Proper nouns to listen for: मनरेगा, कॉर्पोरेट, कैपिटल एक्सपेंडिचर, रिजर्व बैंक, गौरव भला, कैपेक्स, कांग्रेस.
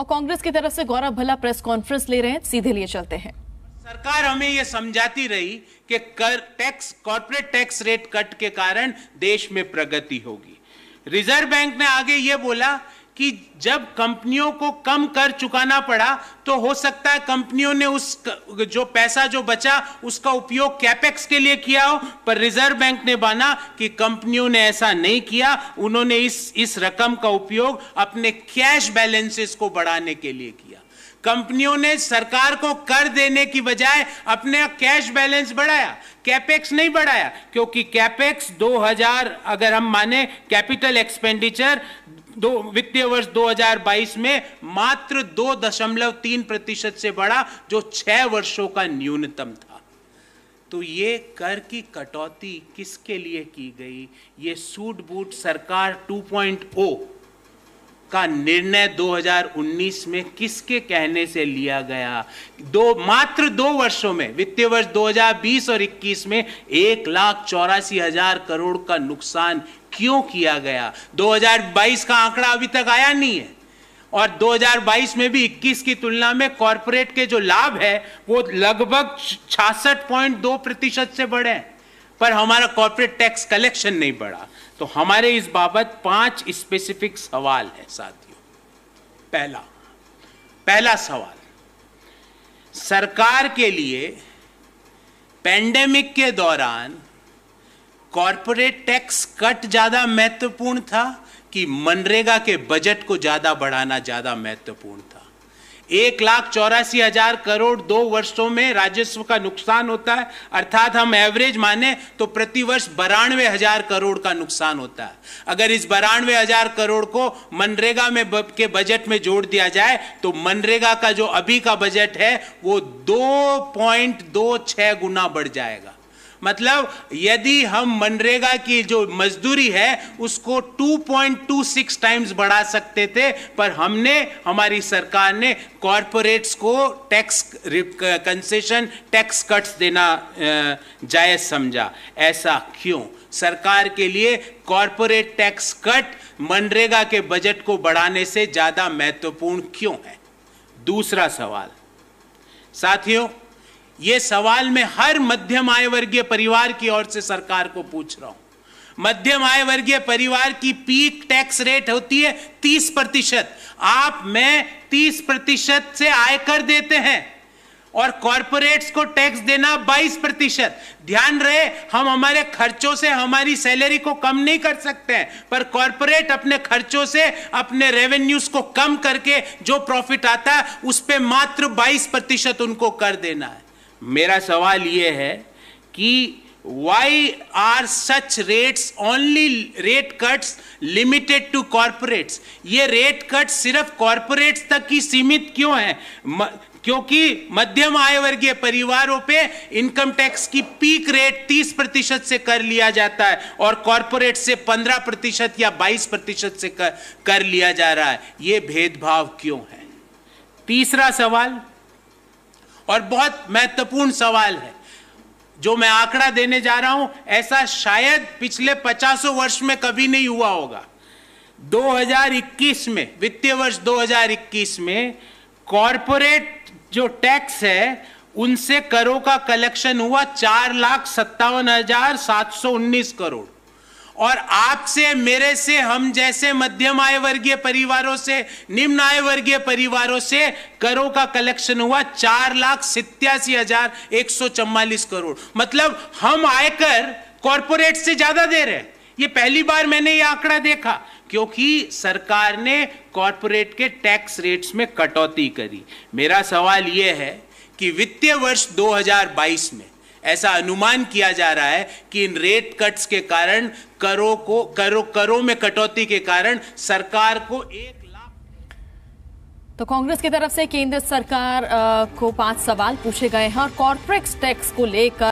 और कांग्रेस की तरफ से गौरव भला प्रेस कॉन्फ्रेंस ले रहे हैं, सीधे लिए चलते हैं। सरकार हमें यह समझाती रही कि कॉर्पोरेट टैक्स रेट कट के कारण देश में प्रगति होगी। रिजर्व बैंक ने आगे ये बोला कि जब कंपनियों को कम कर चुकाना पड़ा तो हो सकता है कंपनियों ने उस जो पैसा जो बचा उसका उपयोग कैपेक्स के लिए किया हो, पर रिजर्व बैंक ने माना कि कंपनियों ने ऐसा नहीं किया, उन्होंने इस रकम का उपयोग अपने कैश बैलेंसेस को बढ़ाने के लिए किया। कंपनियों ने सरकार को कर देने की बजाय अपने कैश बैलेंस बढ़ाया, कैपेक्स नहीं बढ़ाया, क्योंकि कैपेक्स 2000 अगर हम माने कैपिटल एक्सपेंडिचर वित्तीय वर्ष 2022 में मात्र 2.3% से बढ़ा, जो 6 वर्षों का न्यूनतम था। तो ये कर की कटौती किसके लिए की गई? ये सूट-बूट सरकार 2.0 का निर्णय 2019 में किसके कहने से लिया गया? मात्र दो वर्षों में वित्तीय वर्ष 2020 और 21 में 1,84,000 करोड़ का नुकसान क्यों किया गया? 2022 का आंकड़ा अभी तक आया नहीं है और 2022 में भी 21 की तुलना में कॉर्पोरेट के जो लाभ है वो लगभग 66.2% से बढ़े हैं, पर हमारा कॉर्पोरेट टैक्स कलेक्शन नहीं बढ़ा। तो हमारे इस बाबत 5 स्पेसिफिक सवाल है साथियों। पहला सवाल, सरकार के लिए पैंडेमिक के दौरान कॉर्पोरेट टैक्स कट ज़्यादा महत्वपूर्ण था कि मनरेगा के बजट को ज़्यादा बढ़ाना ज़्यादा महत्वपूर्ण था? 1,84,000 करोड़ 2 वर्षों में राजस्व का नुकसान होता है, अर्थात हम एवरेज माने तो प्रतिवर्ष 92,000 करोड़ का नुकसान होता है। अगर इस 92,000 करोड़ को मनरेगा में के बजट में जोड़ दिया जाए तो मनरेगा का जो अभी का बजट है वो 2.26 गुना बढ़ जाएगा। मतलब यदि हम मनरेगा की जो मजदूरी है उसको 2.26 टाइम्स बढ़ा सकते थे, पर हमने हमारी सरकार ने कॉरपोरेट्स को टैक्स कंसेशन टैक्स कट्स देना जायज़ समझा। ऐसा क्यों? सरकार के लिए कॉरपोरेट टैक्स कट मनरेगा के बजट को बढ़ाने से ज़्यादा महत्वपूर्ण क्यों है? दूसरा सवाल साथियों, ये सवाल मैं हर मध्यम आय वर्गीय परिवार की ओर से सरकार को पूछ रहा हूं। मध्यम आय वर्गीय परिवार की पीक टैक्स रेट होती है 30%। आप में 30% से आयकर देते हैं और कॉरपोरेट्स को टैक्स देना 22%। ध्यान रहे, हम हमारे खर्चों से हमारी सैलरी को कम नहीं कर सकते हैं, पर कॉरपोरेट अपने खर्चों से अपने रेवेन्यूज को कम करके जो प्रॉफिट आता है उस पर मात्र 22% उनको कर देना है। मेरा सवाल यह है कि why are such rates only rate cuts limited to corporates? ये रेट कट सिर्फ कॉरपोरेट्स तक ही सीमित क्यों है? क्योंकि मध्यम आय वर्गीय परिवारों पे इनकम टैक्स की पीक रेट 30% से कर लिया जाता है और कॉरपोरेट से 15% या 22% से कर लिया जा रहा है। ये भेदभाव क्यों है? तीसरा सवाल और बहुत महत्वपूर्ण सवाल है जो मैं आंकड़ा देने जा रहा हूं, ऐसा शायद पिछले 500 वर्ष में कभी नहीं हुआ होगा। 2021 में वित्तीय वर्ष 2021 में कॉरपोरेट जो टैक्स है उनसे करों का कलेक्शन हुआ 4,57,719 करोड़ और आपसे, मेरे से, हम जैसे मध्यम आय वर्गीय परिवारों से, निम्न आय वर्गीय परिवारों से करों का कलेक्शन हुआ 4,87,144 करोड़। मतलब हम आयकर कॉरपोरेट से ज्यादा दे रहे हैं। ये पहली बार मैंने ये आंकड़ा देखा क्योंकि सरकार ने कॉरपोरेट के टैक्स रेट्स में कटौती करी। मेरा सवाल ये है कि वित्तीय वर्ष 2022 में ऐसा अनुमान किया जा रहा है कि इन रेट कट्स के कारण करों में कटौती के कारण सरकार को 1 लाख। तो कांग्रेस की तरफ से केंद्र सरकार को 5 सवाल पूछे गए हैं और कॉर्पोरेट टैक्स को लेकर